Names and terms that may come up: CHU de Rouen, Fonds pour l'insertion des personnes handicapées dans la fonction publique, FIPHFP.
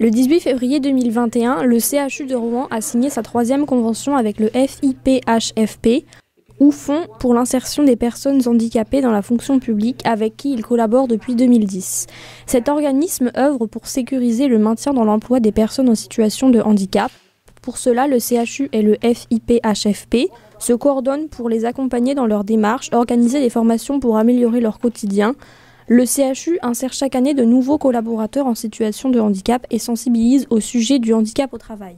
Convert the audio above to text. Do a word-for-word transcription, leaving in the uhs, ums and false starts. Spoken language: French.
Le dix-huit février deux mille vingt et un, le C H U de Rouen a signé sa troisième convention avec le F I P H F P, ou Fonds pour l'insertion des personnes handicapées dans la fonction publique, avec qui il collabore depuis deux mille dix. Cet organisme œuvre pour sécuriser le maintien dans l'emploi des personnes en situation de handicap. Pour cela, le C H U et le F I P H F P se coordonnent pour les accompagner dans leur démarche, organiser des formations pour améliorer leur quotidien. Le C H U insère chaque année de nouveaux collaborateurs en situation de handicap et sensibilise au sujet du handicap au travail.